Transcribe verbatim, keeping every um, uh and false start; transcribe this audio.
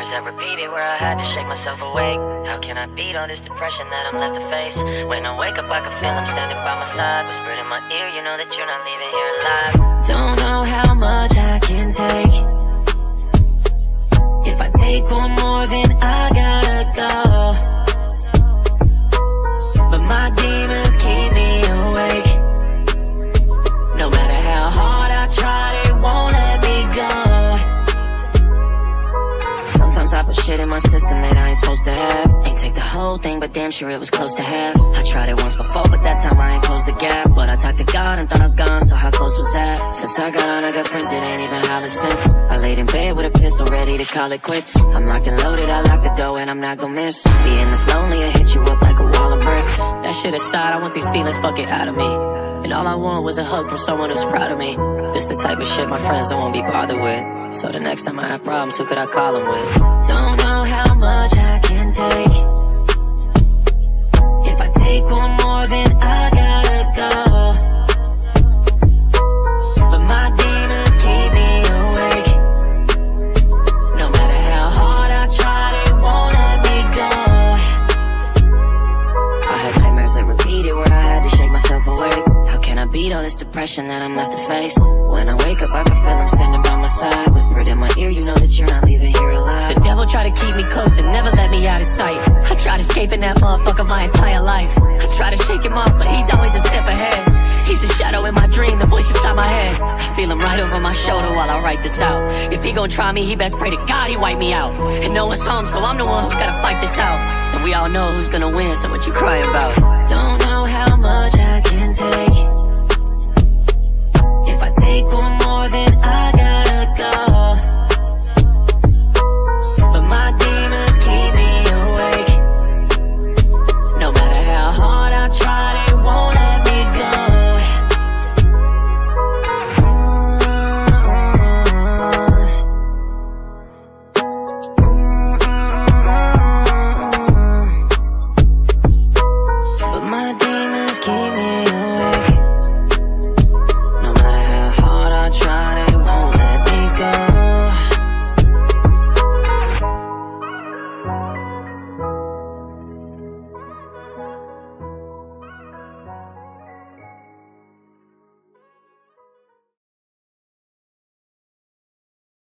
numbers that repeated where I had to shake myself awake. How can I beat all this depression that I'm left to face? When I wake up I can feel him standing by my side, whispered in my ear, you know that you're not leaving here alive. Don't know how much I can take. If I take one more then I gotta go, but my demons keep me awake. No matter how hard I try, they won't let me go. Sometimes I put shit in my system that I ain't supposed to have. Ain't take the whole thing, but damn sure it was close to half. I tried it once before, but that time I ain't closed the gap. But I talked to God and thought I was gone, so how close was that? Since I got on, I got friends, it ain't even hollered since. I laid in bed with a pistol, ready to call it quits. I'm locked and loaded, I locked the door and I'm not gon' miss. Being this lonely, I hit you up like a wall of bricks. That shit aside, I want these feelings fucking out of me. And all I want was a hug from someone who's proud of me. This the type of shit my friends don't want to be bothered with. So the next time I have problems, who could I call them with? Don't know how much I can take. If I take one more, then I gotta go. But my demons keep me awake. No matter how hard I try, they won't let me go. I had nightmares that repeated where I had to shake myself awake. Can I beat all this depression that I'm left to face? When I wake up, I can feel him standing by my side, whispered in my ear, you know that you're not leaving here alive. The devil tried to keep me close and never let me out of sight. I tried escaping that motherfucker my entire life. I tried to shake him off, but he's always a step ahead. He's the shadow in my dream, the voice inside my head. I feel him right over my shoulder while I write this out. If he gon' try me, he best pray to God he wipe me out. And no one's home, so I'm the one who's gotta fight this out. And we all know who's gonna win, so what you crying about?